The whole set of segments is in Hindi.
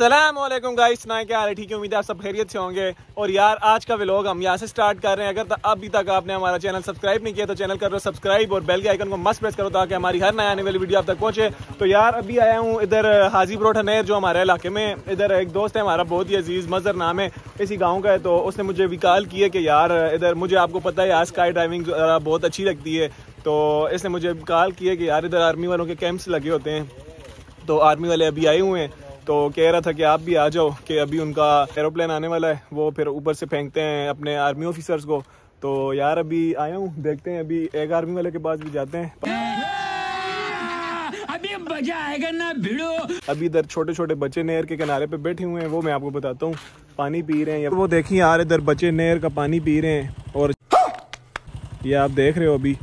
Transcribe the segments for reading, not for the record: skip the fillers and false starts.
अस्सलाम वालेकुम गाइस, मैं क्या हाल, ठीक है, उम्मीद है आप सब खैरियत से होंगे। और यार आज का व्लॉग हम यहाँ से स्टार्ट कर रहे हैं। अगर अभी तक आपने हमारा चैनल सब्सक्राइब नहीं किया तो चैनल कर लो सब्सक्राइब और बेल के आइकन को मस्त प्रेस करो ताकि हमारी हर नई आने वाली वीडियो आप तक पहुँचे। तो यार अभी आया हूँ इधर हाजीपुर ठनेर, जो हमारे इलाके में इधर एक दोस्त है हमारा, बहुत ही अजीज़ मज़र नाम है, इसी गाँव का है। तो उसने मुझे भी कॉल किया कि यार इधर मुझे, आपको पता है यार स्काई ड्राइविंग बहुत अच्छी लगती है, तो इसने मुझे कॉल किया कि यार इधर आर्मी वालों के कैंप्स लगे होते हैं, तो आर्मी वाले अभी आए हुए हैं। तो कह रहा था कि आप भी आ जाओ कि अभी उनका एरोप्लेन आने वाला है, वो फिर ऊपर से फेंकते हैं अपने आर्मी ऑफिसर्स को। तो यार अभी आया हूँ, देखते हैं, अभी एक आर्मी वाले के पास भी जाते हैं, अभी मजा आएगा ना भिड़ो। अभी इधर छोटे छोटे बच्चे नहर के किनारे पे बैठे हुए हैं, वो मैं आपको बताता हूँ, पानी पी रहे हैं। वो देखिए यार इधर बच्चे नहर का पानी पी रहे हैं, और ये आप देख रहे हो अभी।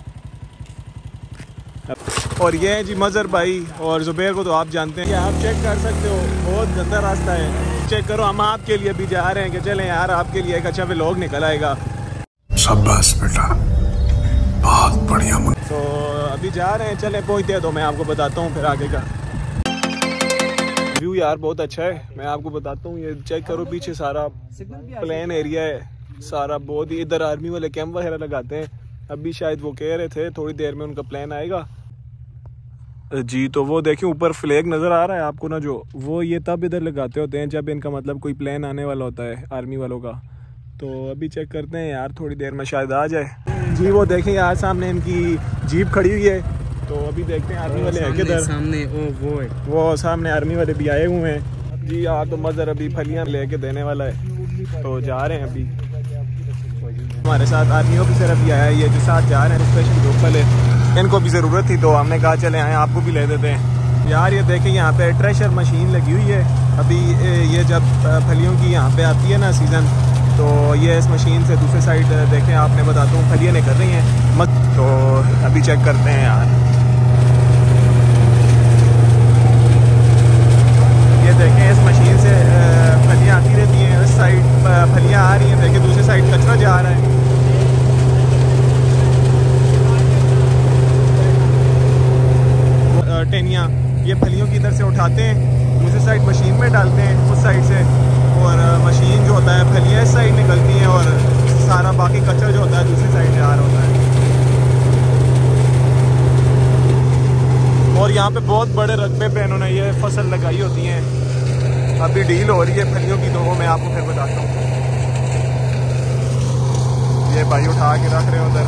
और ये है जी मज़र भाई और ज़ुबैर को तो आप जानते हैं, आप चेक कर सकते हो, बहुत गंदा रास्ता है, चेक करो। हम आपके लिए भी जा रहे हैं कि चलें यार आपके लिए एक अच्छा व्लॉग निकल आएगा। शाबाश बेटा, बहुत बढ़िया। तो अभी जा रहे हैं, चलें पहुँचते हैं तो मैं आपको बताता हूँ फिर आगे का व्यू। यार बहुत अच्छा है, मैं आपको बताता हूँ, ये चेक करो, पीछे सारा प्लेन एरिया है सारा, बहुत ही। इधर आर्मी वाले कैंप वगैरह लगाते हैं, अभी शायद वो कह रहे थे थोड़ी देर में उनका प्लान आएगा जी। तो वो देखिए ऊपर फ्लैग नज़र आ रहा है आपको ना, जो वो ये तब इधर लगाते होते हैं जब इनका मतलब कोई प्लान आने वाला होता है आर्मी वालों का। तो अभी चेक करते हैं यार, थोड़ी देर में शायद आ जाए जी। वो देखें यार सामने इनकी जीप खड़ी हुई है, तो अभी देखते हैं आर्मी वाले हैं किधर सामने। वो सामने आर्मी वाले भी आए हुए हैं जी। यार तो मज़र अभी फलियाँ ले कर देने वाला है, तो जा रहे हैं अभी। हमारे साथ आर्मी ऑफिसर अभी आया है, ये जो साथ जा रहे हैं स्पेशल लोकल है, इनको भी ज़रूरत थी तो हमने कहा चले आए आपको भी ले देते हैं। यार ये देखें यहाँ पे ट्रेशर मशीन लगी हुई है, अभी ये जब फलियों की यहाँ पे आती है ना सीज़न, तो ये इस मशीन से दूसरे साइड देखें, आपने बताता हूँ फलियाँ निकल रही हैं मत। तो अभी चेक करते हैं यार, ये देखें इस मशीन से फलियाँ आती रहती हैं, इस साइड फलियाँ आ रही हैं, देखें दूसरे साइड कचरा जा रहा है। टेनिया ये फलियों की तरफ से उठाते हैं, दूसरी साइड मशीन में डालते हैं उस साइड से, और मशीन जो होता है फलियाँ इस साइड निकलती हैं, और सारा बाकी कचरा जो होता है दूसरी साइड से आ रहा होता है। और यहाँ पे बहुत बड़े रकबे पे इन्होंने ये फसल लगाई होती हैं, अभी डील हो रही है फलियों की, तो वो मैं आपको फिर बताता हूँ। ये भाई उठा के रख रहे हैं उधर।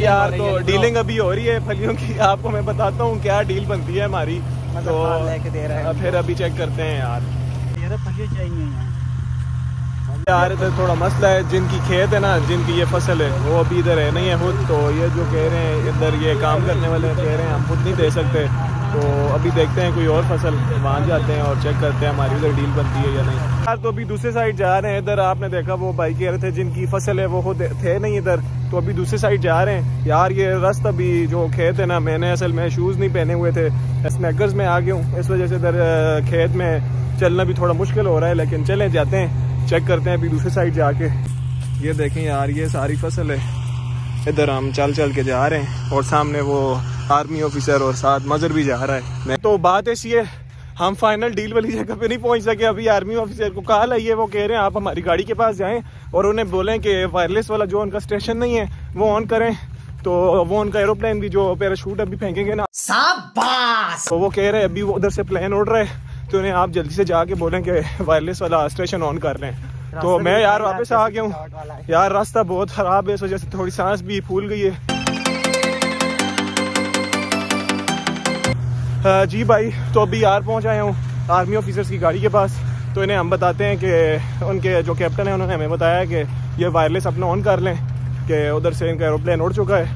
यार तो डीलिंग अभी हो रही है फलियों की, आपको मैं बताता हूँ क्या डील बनती है हमारी, तो लेके दे रहा है फिर। अभी चेक करते हैं यार, फलियाँ चाहिए यार। इधर थोड़ा मसला है, जिनकी खेत है ना, जिनकी ये फसल है, वो अभी इधर है नहीं है खुद, तो ये जो कह रहे हैं इधर ये काम करने वाले कह रहे हैं हम खुद नहीं दे सकते, तो अभी देखते हैं कोई और फसल, वहाँ जाते हैं और चेक करते हैं हमारी उधर डील बनती है या नहीं। यार तो अभी दूसरे साइड जा रहे हैं, इधर आपने देखा वो भाई कह रहे थे जिनकी फसल है वो खुद थे नहीं इधर, तो अभी दूसरे साइड जा रहे हैं। यार ये रास्ता भी जो खेत है ना, मैंने असल में शूज़ नहीं पहने हुए थे, स्नैकर्स में आ गया हूँ, इस वजह से इधर खेत में चलना भी थोड़ा मुश्किल हो रहा है, लेकिन चले जाते हैं, चेक करते हैं अभी दूसरे साइड जाके। ये देखें यार ये सारी फसल है, इधर हम चल चल के जा रहे हैं, और सामने वो आर्मी ऑफिसर और साथ मज़र भी जा रहा है। तो बात ऐसी है, हम फाइनल डील वाली जगह पे नहीं पहुंच सके, अभी आर्मी ऑफिसर को कॉल आई है, वो कह रहे हैं आप हमारी गाड़ी के पास जाएं और उन्हें बोलें कि वायरलेस वाला जो उनका स्टेशन नहीं है वो ऑन करें, तो वो उनका एरोप्लेन भी जो पैराशूट अभी फेंकेंगे ना, शाबाश, तो वो कह रहे हैं अभी वो उधर से प्लेन उड़ रहा है, तो उन्हें आप जल्दी से जाके बोलें कि वायरलेस वाला स्टेशन ऑन कर लें। तो मैं यार वापस आ गया हूँ, यार रास्ता बहुत ख़राब है, इस वजह से थोड़ी सांस भी फूल गई है जी भाई। तो अभी यार पहुँच आए हूँ आर्मी ऑफिसर्स की गाड़ी के पास, तो इन्हें हम बताते हैं कि उनके जो कैप्टन है उन्होंने हमें बताया कि ये वायरलेस अपना ऑन कर लें कि उधर से इनका एरोप्लेन उड़ चुका है।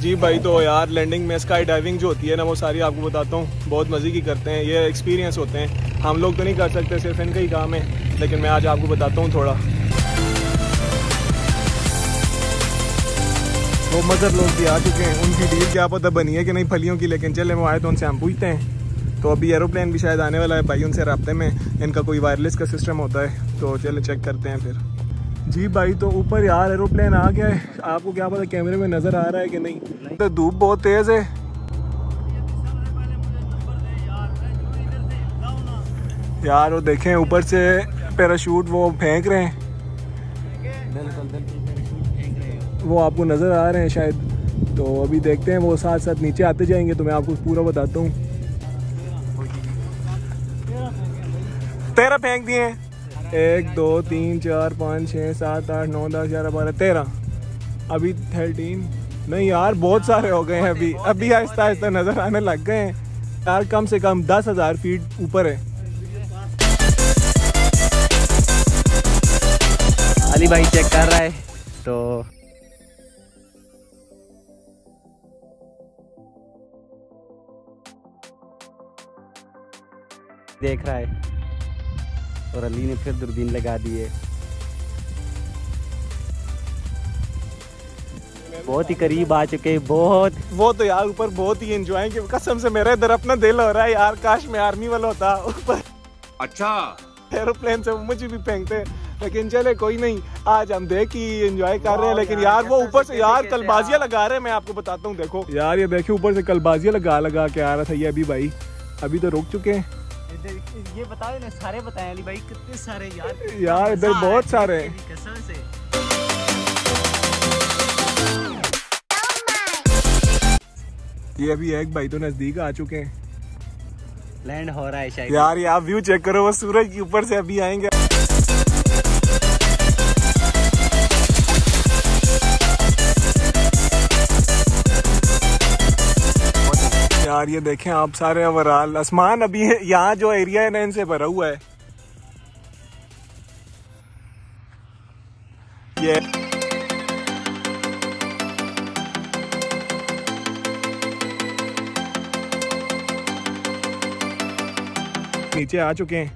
जी भाई तो यार लैंडिंग में स्काई डाइविंग जो होती है ना, वो सारी आपको बताता हूँ, बहुत मज़े की करते हैं, ये एक्सपीरियंस होते हैं, हम लोग तो नहीं कर सकते, सिर्फ इनका ही काम है, लेकिन मैं आज आपको बताता हूँ थोड़ा। वो मज़र लोग भी आ चुके हैं, उनकी डील क्या पता बनी है कि नहीं फलियों की, लेकिन चले वो आए तो उनसे हम पूछते हैं। तो अभी एरोप्लेन भी शायद आने वाला है भाई, उनसे रास्ते में इनका कोई वायरलेस का सिस्टम होता है, तो चलो चेक करते हैं फिर। जी भाई, तो ऊपर यार एरोप्लेन आ गया है, आपको क्या पता कैमरे में नज़र आ रहा है कि नहीं। तो धूप बहुत तेज़ है। यार वो देखें ऊपर से पैराशूट वो फेंक रहे हैं, वो आपको नज़र आ रहे हैं शायद। तो अभी देखते हैं, वो साथ साथ नीचे आते जाएंगे तो मैं आपको पूरा बताता हूँ। तेरह फेंक दिए हैं, 1 2 3 4 5 6 7 8 9 10 11 12 13, अभी 13। नहीं यार बहुत सारे हो गए हैं अभी आहिस्ता आहिस्ता नज़र आने लग गए हैं यार। कम से कम 10,000 फीट ऊपर है। अली भाई चेक कर रहा है। तो देख रहा है और अली ने फिर दूरबीन लगा दी है। बहुत ही करीब आ चुके हैं, बहुत वो तो यार ऊपर बहुत ही एंजॉय की कसम से मेरा इधर अपना दिल हो रहा है यार, काश मैं आर्मी वाला होता ऊपर। अच्छा एरोप्लेन से मुझे भी फेंकते, लेकिन चले कोई नहीं, आज हम देख ही एंजॉय कर रहे हैं। लेकिन यार वो ऊपर से यार कलबाजिया लगा रहे हैं, मैं आपको बताता हूँ। देखो यार ये देखिए ऊपर से कलबाजिया लगा के आ रहा था ये। अभी भाई अभी तो रुक चुके हैं। ये बताओ ना, सारे बताएं अली भाई, कितने सारे यार इधर बहुत सारे हैं कसम से। ये अभी एक भाई तो नजदीक आ चुके हैं, लैंड हो रहा है शायद। यार ये आप व्यू चेक करो, वो सूरज के ऊपर से अभी आएंगे। यार ये देखें आप सारे ओवरऑल आसमान अभी यहाँ जो एरिया है ना इनसे भरा हुआ है। ये नीचे आ चुके हैं,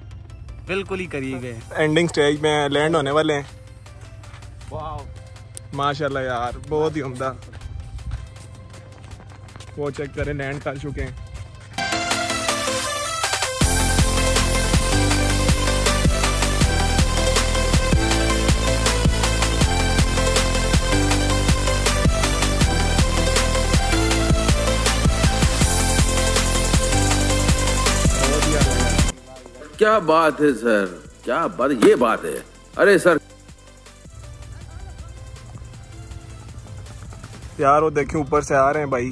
बिल्कुल ही करीब है, एंडिंग स्टेज में लैंड होने वाले हैं। वाह माशाल्लाह यार, बहुत ही उम्दा। वो चेक करें, लैंड कर चुके हैं। क्या बात है सर, क्या बात, ये बात है। अरे सर यार वो देखें ऊपर से आ रहे हैं भाई।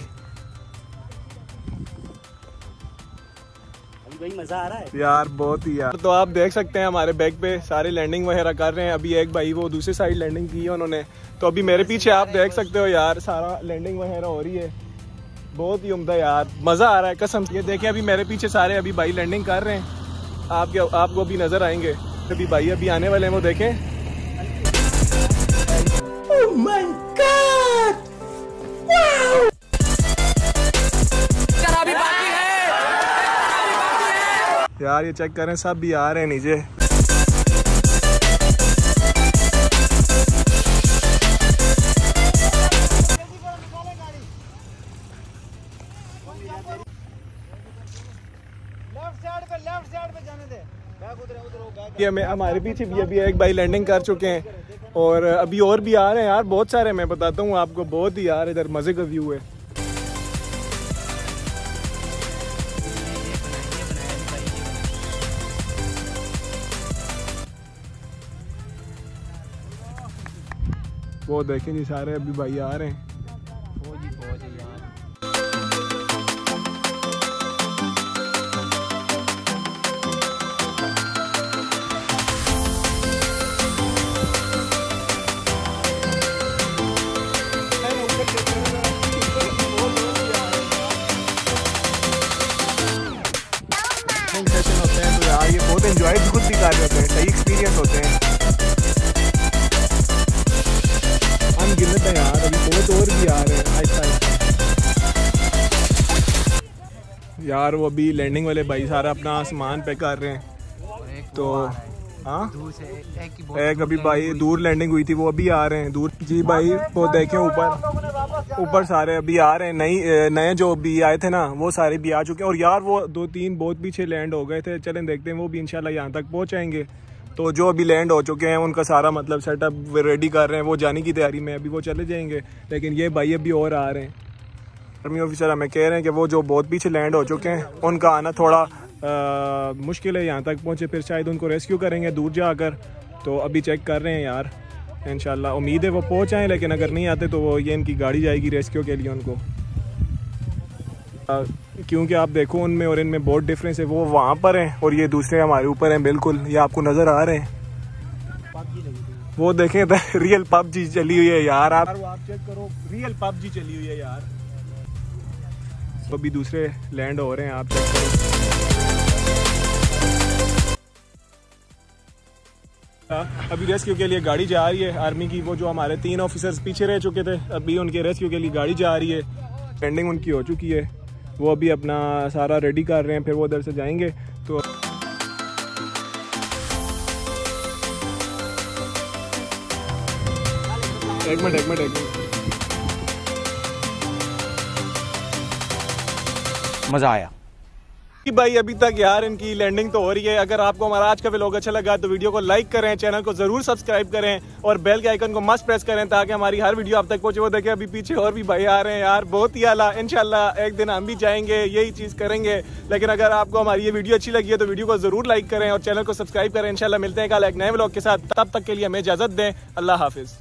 मजा आ रहा है यार बहुत ही यार। तो आप देख सकते हैं हमारे बैक पे सारे लैंडिंग वगैरह कर रहे हैं। अभी एक भाई वो दूसरी साइड लैंडिंग की है उन्होंने, तो अभी मेरे पीछे आप देख सकते हो यार सारा लैंडिंग वगैरह हो रही है। बहुत ही उम्दा यार, मजा आ रहा है कसम से। देखें अभी मेरे पीछे सारे अभी भाई लैंडिंग कर रहे हैं, आपको अभी नजर आएंगे। अभी भाई अभी आने वाले हैं, वो देखें। Oh my God! Wow! यार ये चेक करें, सब भी आ रहे हैं नीचे। ये हमारे पीछे भी अभी एक भाई लैंडिंग कर चुके हैं और अभी और भी आ रहे हैं यार, बहुत सारे। मैं बताता हूँ आपको, बहुत ही यार इधर मजे का व्यू है। वो देखें जी सारे अभी भाई आ रहे हैं। तो यार ये बहुत एंजॉय खुद भी कर रहे होते हैं, सही एक्सपीरियंस होते हैं। यार अभी बहुत और भी आ रहे हैं आहिस्ता। यार वो अभी लैंडिंग वाले भाई सारा अपना सामान पैक कर रहे हैं। तो एक अभी भाई दूर लैंडिंग हुई थी, वो अभी आ रहे हैं दूर। जी भाई वो देखें ऊपर, ऊपर सारे अभी आ रहे हैं, नई नए जो भी आए थे ना वो सारे भी आ चुके हैं। और यार वो दो तीन बहुत पीछे लैंड हो गए थे, चलें देखते हैं वो भी इंशाल्लाह यहाँ तक पहुँचाएंगे। तो जो अभी लैंड हो चुके हैं उनका सारा मतलब सेटअप रेडी कर रहे हैं, वो जाने की तैयारी में, अभी वो चले जाएंगे। लेकिन ये भाई अभी और आ रहे हैं। आर्मी ऑफिसर हमें कह रहे हैं कि वो जो बहुत पीछे लैंड हो चुके हैं उनका आना थोड़ा मुश्किल है, यहाँ तक पहुँचे फिर शायद उनको रेस्क्यू करेंगे दूर जाकर। तो अभी चेक कर रहे हैं यार, इंशाल्लाह उम्मीद है वो पहुँच आएँ, लेकिन अगर नहीं आते तो वो ये इनकी गाड़ी जाएगी रेस्क्यू के लिए उनको। क्योंकि आप देखो उनमें और इनमें बहुत डिफरेंस है, वो वहाँ पर हैं और ये दूसरे हमारे ऊपर हैं बिल्कुल। ये आपको नज़र आ रहे हैं, वो देखें रियल पबजी चली हुई है यार, आप चेक करो रियल पबजी चली हुई है यार। तो अभी दूसरे लैंड हो रहे हैं, आप चेक करो। अभी रेस्क्यू के लिए गाड़ी जा रही है आर्मी की, वो जो हमारे तीन ऑफिसर्स पीछे रह चुके थे अभी उनके रेस्क्यू के लिए गाड़ी जा रही है। लैंडिंग उनकी हो चुकी है, वो अभी अपना सारा रेडी कर रहे हैं, फिर वो उधर से जाएंगे। तो एक मिनट मज़ा आया भाई अभी तक यार, इनकी लैंडिंग तो हो रही है। अगर आपको हमारा आज का व्लॉग अच्छा लगा तो वीडियो को लाइक करें, चैनल को ज़रूर सब्सक्राइब करें और बेल के आइकन को मस्ट प्रेस करें ताकि हमारी हर वीडियो आप तक पहुंचे। वो देखें अभी पीछे और भी भाई आ रहे हैं यार, बहुत ही आला। इंशाल्लाह एक दिन हम भी जाएंगे, यही चीज़ करेंगे। लेकिन अगर आपको हमारी ये वीडियो अच्छी लगी है तो वीडियो को ज़रूर लाइक करें और चैनल को सब्सक्राइब करें। इंशाल्लाह मिलते हैं कल एक नए व्लॉग के साथ, तब तक के लिए हमें इजाज़त दें। अल्लाह हाफिज़।